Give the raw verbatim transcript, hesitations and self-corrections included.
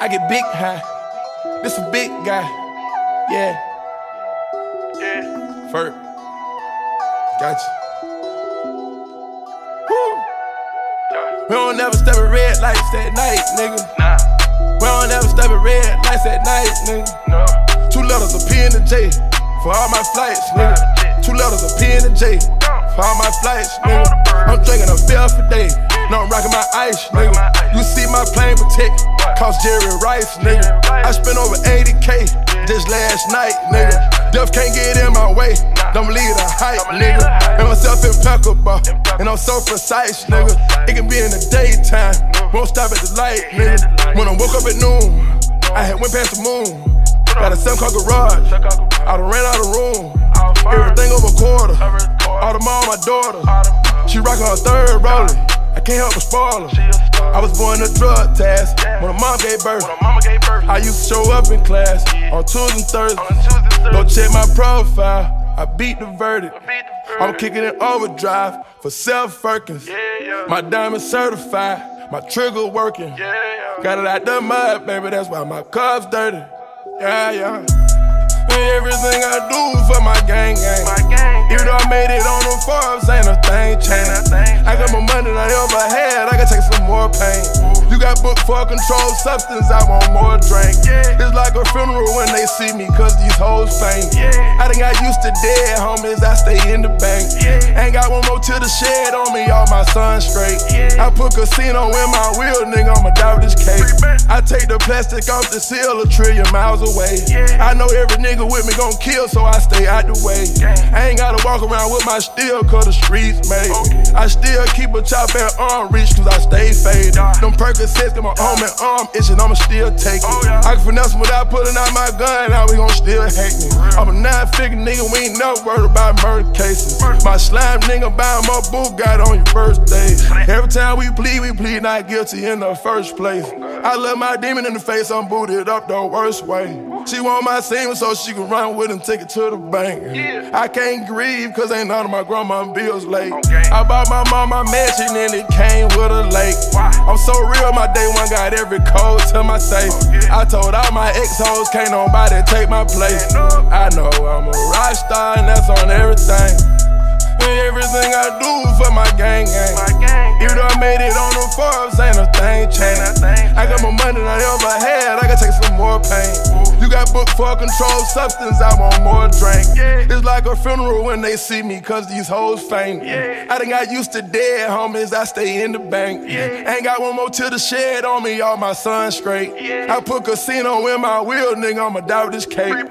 I get big high. This a big guy. Yeah. Yeah. Ferg. Gotcha. Woo. Yeah. We don't ever step at red lights at night, nigga. Nah. We don't ever step at red lights at night, nigga. No. Two letters, a P and a J. For all my flights, nigga. Two letters, a P and a J. For all my flights, nigga. I'm drinking a fell for day. No, I'm rocking my ice, nigga. You see my plane protect. Cost Jerry Rice, nigga. I spent over eighty K just last night, nigga. Death can't get in my way. Don't leave the hype, nigga. And myself impeccable. And I'm so precise, nigga. It can be in the daytime. Won't stop at the light, nigga. When I woke up at noon, I had went past the moon. Got a seven car garage. I done ran out of room. Everything over quarter. All the mom, my daughter. She rockin' her third rolling. I can't help but spoil her. I was born a drug task when a mom gave birth. I used to show up in class on Tuesdays and Thursdays. Go check my profile, I beat the verdict. I'm kicking in overdrive for self-firkins. My diamond certified, my trigger working. Got it out the mud, baby, that's why my cup's dirty. Yeah, yeah. And everything I do for my gang, gang. Even though I made it on the Forbes, ain't a thing changed. I got more money than I ever had, I can take some more pain. You got booked for a controlled substance, I want more drink. It's like a funeral when they see me, cause these hoes faint. I done got used to dead homies, I stay in the bank. Ain't got one more till the shed on me, all my son's straight. I put casino in my wheel, nigga, I'ma die with this cake. I take the plastic off the seal, a trillion miles away. I know every nigga with me gon' kill, so I stay out the way. I ain't gotta walk around with my steel, cause the streets made. I still keep a chop and arm reach, cause I stay faded. Them Percocets got my arm and arm itching, I'ma still take it. I can finesse them without pulling out my gun, now we gon' still hate me. I'm a nine figure nigga, we ain't never worried about murder cases. My slime nigga buying my Bugatti on your birthday. Every time we plead, we plead not guilty in the first place. I love my demon in the face, I'm booted up the worst way. She want my semen, so she can run with and take it to the bank. Yeah. I can't grieve, cause ain't none of my grandma's bills late. Okay. I bought my mom my mansion and it came with a lake. Wow. I'm so real, my day one got every code to my safe. Okay. I told all my ex-hoes, can't nobody take my place. I know I'm a rock star and that's on everything. Everything I do for my gang, gang. My gang, gang. Even though I made it on the Forbes, ain't a thing changed. I got more money than I ever had, I can take some more pain. Ooh. You got booked for a controlled substance, I want more drink. Yeah. It's like a funeral when they see me, cause these hoes faint. Yeah. I done got used to dead homies, I stay in the bank. Yeah. Ain't got one more till the shed on me, all my son's straight. Yeah. I put casino in my wheel, nigga, I'ma die with this cake.